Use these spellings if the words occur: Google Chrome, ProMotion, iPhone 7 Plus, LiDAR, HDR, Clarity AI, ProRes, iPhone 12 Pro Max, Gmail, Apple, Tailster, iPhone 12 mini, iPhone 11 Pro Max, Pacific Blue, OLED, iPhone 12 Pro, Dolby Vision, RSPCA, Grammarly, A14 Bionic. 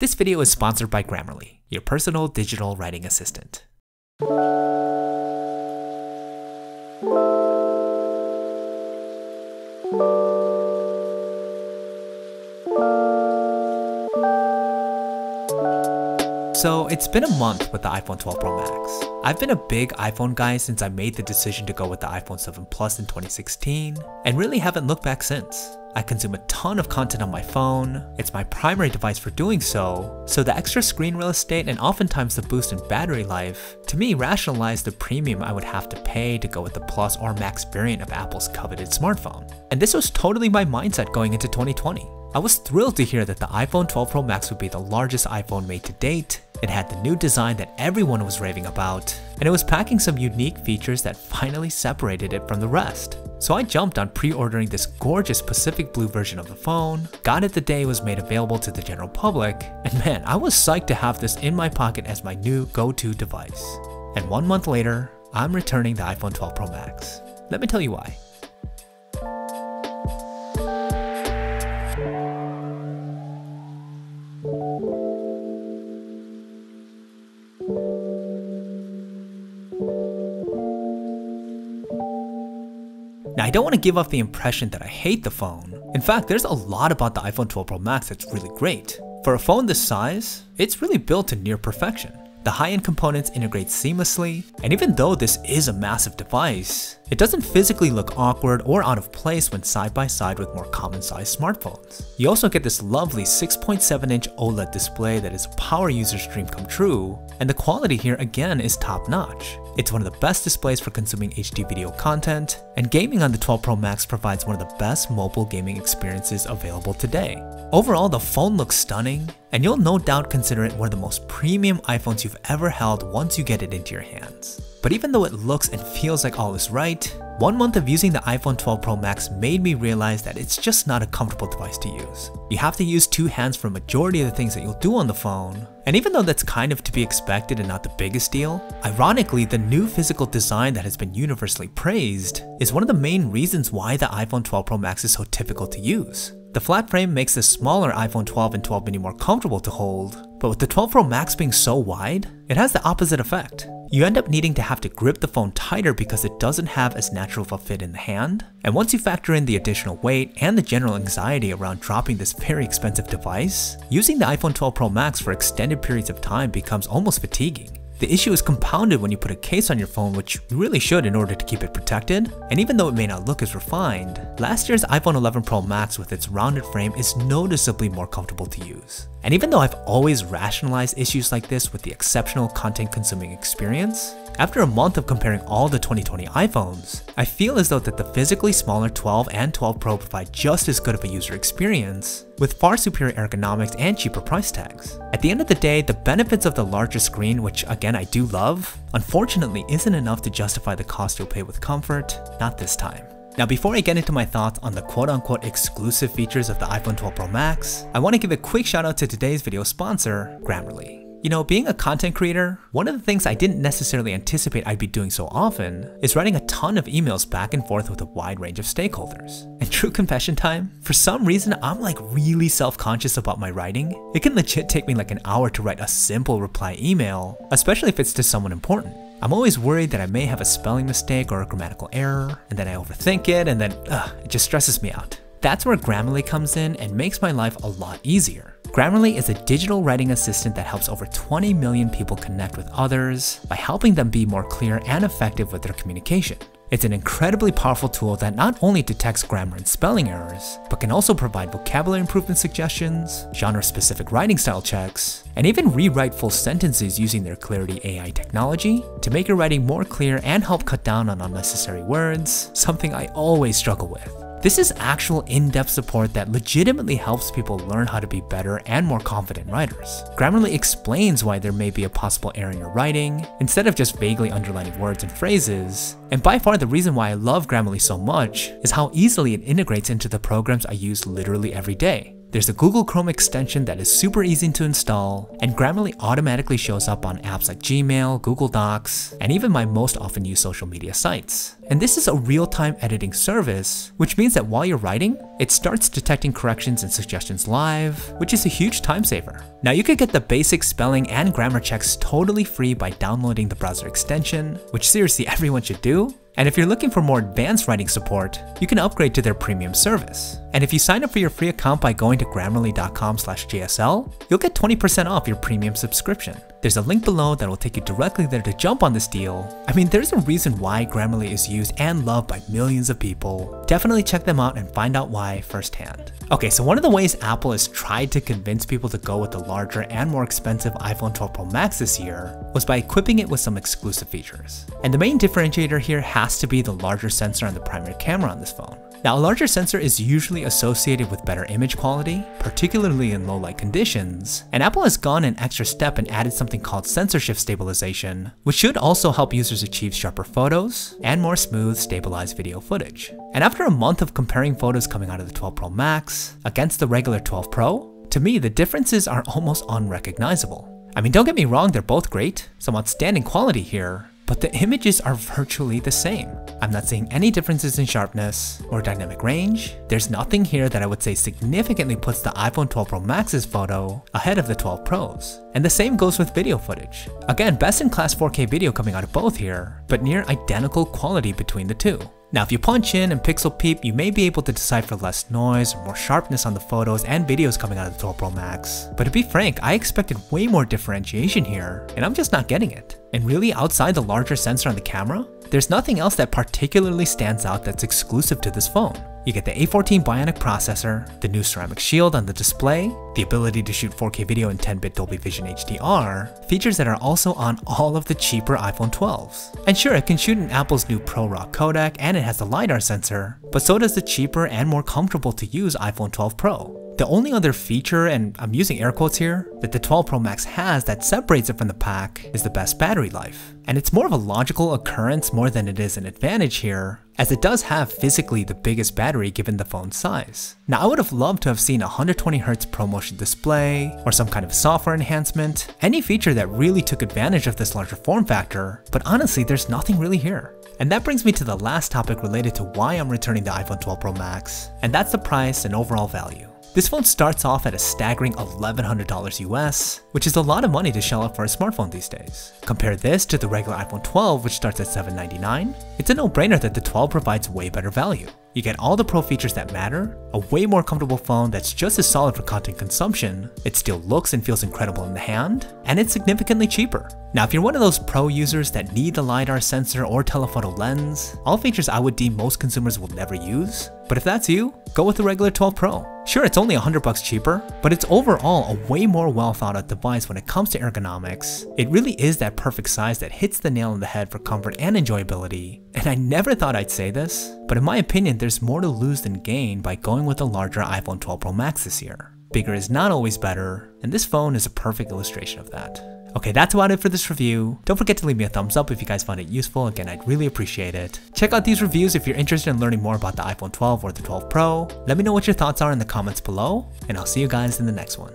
This video is sponsored by Grammarly, your personal digital writing assistant. So it's been a month with the iPhone 12 Pro Max. I've been a big iPhone guy since I made the decision to go with the iPhone 7 Plus in 2016, and really haven't looked back since. I consume a ton of content on my phone, it's my primary device for doing so, so the extra screen real estate and oftentimes the boost in battery life, to me rationalized the premium I would have to pay to go with the Plus or Max variant of Apple's coveted smartphone. And this was totally my mindset going into 2020. I was thrilled to hear that the iPhone 12 Pro Max would be the largest iPhone made to date. It had the new design that everyone was raving about, and it was packing some unique features that finally separated it from the rest. So I jumped on pre-ordering this gorgeous Pacific Blue version of the phone, got it the day it was made available to the general public, and man, I was psyched to have this in my pocket as my new go-to device. And 1 month later, I'm returning the iPhone 12 Pro Max. Let me tell you why. Now, I don't want to give off the impression that I hate the phone. In fact, there's a lot about the iPhone 12 Pro Max that's really great. For a phone this size, it's really built to near perfection. The high-end components integrate seamlessly, and even though this is a massive device, it doesn't physically look awkward or out of place when side by side with more common-sized smartphones. You also get this lovely 6.7-inch OLED display that is a power user's dream come true, and the quality here again is top-notch. It's one of the best displays for consuming HD video content, and gaming on the 12 Pro Max provides one of the best mobile gaming experiences available today. Overall, the phone looks stunning, and you'll no doubt consider it one of the most premium iPhones you've ever held once you get it into your hands. But even though it looks and feels like all is right, 1 month of using the iPhone 12 Pro Max made me realize that it's just not a comfortable device to use. You have to use two hands for a majority of the things that you'll do on the phone, and even though that's kind of to be expected and not the biggest deal, ironically, the new physical design that has been universally praised is one of the main reasons why the iPhone 12 Pro Max is so difficult to use. The flat frame makes the smaller iPhone 12 and 12 mini more comfortable to hold, but with the 12 Pro Max being so wide, it has the opposite effect. You end up needing to have to grip the phone tighter because it doesn't have as natural of a fit in the hand, and once you factor in the additional weight and the general anxiety around dropping this very expensive device, using the iPhone 12 Pro Max for extended periods of time becomes almost fatiguing. The issue is compounded when you put a case on your phone, which you really should in order to keep it protected, and even though it may not look as refined, last year's iPhone 11 Pro Max with its rounded frame is noticeably more comfortable to use. And even though I've always rationalized issues like this with the exceptional content-consuming experience, after a month of comparing all the 2020 iPhones, I feel as though that the physically smaller 12 and 12 Pro provide just as good of a user experience, with far superior ergonomics and cheaper price tags. At the end of the day, the benefits of the larger screen, which again I do love, unfortunately isn't enough to justify the cost you'll pay with comfort, not this time. Now, before I get into my thoughts on the quote-unquote exclusive features of the iPhone 12 Pro Max, I want to give a quick shout out to today's video sponsor, Grammarly. You know, being a content creator, one of the things I didn't necessarily anticipate I'd be doing so often is writing a ton of emails back and forth with a wide range of stakeholders. And true confession time, for some reason I'm like really self-conscious about my writing. It can legit take me like an hour to write a simple reply email, especially if it's to someone important. I'm always worried that I may have a spelling mistake or a grammatical error, and then I overthink it, and then it just stresses me out. That's where Grammarly comes in and makes my life a lot easier. Grammarly is a digital writing assistant that helps over 20 million people connect with others by helping them be more clear and effective with their communication. It's an incredibly powerful tool that not only detects grammar and spelling errors, but can also provide vocabulary improvement suggestions, genre-specific writing style checks, and even rewrite full sentences using their Clarity AI technology to make your writing more clear and help cut down on unnecessary words, something I always struggle with. This is actual in-depth support that legitimately helps people learn how to be better and more confident writers. Grammarly explains why there may be a possible error in your writing, instead of just vaguely underlining words and phrases, and by far the reason why I love Grammarly so much is how easily it integrates into the programs I use literally every day. There's a Google Chrome extension that is super easy to install, and Grammarly automatically shows up on apps like Gmail, Google Docs, and even my most often used social media sites. And this is a real-time editing service, which means that while you're writing, it starts detecting corrections and suggestions live, which is a huge time saver. Now you could get the basic spelling and grammar checks totally free by downloading the browser extension, which seriously everyone should do. And if you're looking for more advanced writing support, you can upgrade to their premium service. And if you sign up for your free account by going to grammarly.com/gsl, you'll get 20% off your premium subscription. There's a link below that will take you directly there to jump on this deal. I mean, there's a reason why Grammarly is used and loved by millions of people. Definitely check them out and find out why firsthand. Okay, so one of the ways Apple has tried to convince people to go with the larger and more expensive iPhone 12 Pro Max this year was by equipping it with some exclusive features. And the main differentiator here has to be the larger sensor and the primary camera on this phone. Now, a larger sensor is usually associated with better image quality, particularly in low light conditions, and Apple has gone an extra step and added something called sensor shift stabilization, which should also help users achieve sharper photos and more smooth, stabilized video footage. And after a month of comparing photos coming out of the 12 Pro Max against the regular 12 Pro, to me, the differences are almost unrecognizable. I mean, don't get me wrong, they're both great, some outstanding quality here, but the images are virtually the same. I'm not seeing any differences in sharpness or dynamic range. There's nothing here that I would say significantly puts the iPhone 12 Pro Max's photo ahead of the 12 Pro's. And the same goes with video footage. Again, best in class 4K video coming out of both here, but near identical quality between the two. Now, if you punch in and pixel peep, you may be able to decipher less noise or more sharpness on the photos and videos coming out of the 12 Pro Max. But to be frank, I expected way more differentiation here, and I'm just not getting it. And really, outside the larger sensor on the camera, there's nothing else that particularly stands out that's exclusive to this phone. You get the A14 Bionic processor, the new ceramic shield on the display, the ability to shoot 4K video in 10-bit Dolby Vision HDR, features that are also on all of the cheaper iPhone 12s. And sure, it can shoot in Apple's new ProRes codec and it has the LiDAR sensor, but so does the cheaper and more comfortable to use iPhone 12 Pro. The only other feature, and I'm using air quotes here, that the 12 Pro Max has that separates it from the pack is the best battery life. And it's more of a logical occurrence more than it is an advantage here, as it does have physically the biggest battery given the phone's size. Now, I would have loved to have seen a 120Hz ProMotion display or some kind of software enhancement, any feature that really took advantage of this larger form factor, but honestly, there's nothing really here. And that brings me to the last topic related to why I'm returning the iPhone 12 Pro Max, and that's the price and overall value. This phone starts off at a staggering $1,100 US, which is a lot of money to shell out for a smartphone these days. Compare this to the regular iPhone 12, which starts at $799. It's a no-brainer that the 12 provides way better value. You get all the pro features that matter, a way more comfortable phone that's just as solid for content consumption, it still looks and feels incredible in the hand, and it's significantly cheaper. Now, if you're one of those pro users that need the LiDAR sensor or telephoto lens, all features I would deem most consumers will never use, but if that's you, go with the regular 12 Pro. Sure, it's only $100 cheaper, but it's overall a way more well thought out device when it comes to ergonomics. It really is that perfect size that hits the nail on the head for comfort and enjoyability. And I never thought I'd say this, but in my opinion, there's more to lose than gain by going with a larger iPhone 12 Pro Max this year. Bigger is not always better, and this phone is a perfect illustration of that. Okay, that's about it for this review. Don't forget to leave me a thumbs up if you guys found it useful. Again, I'd really appreciate it. Check out these reviews if you're interested in learning more about the iPhone 12 or the 12 Pro. Let me know what your thoughts are in the comments below, and I'll see you guys in the next one.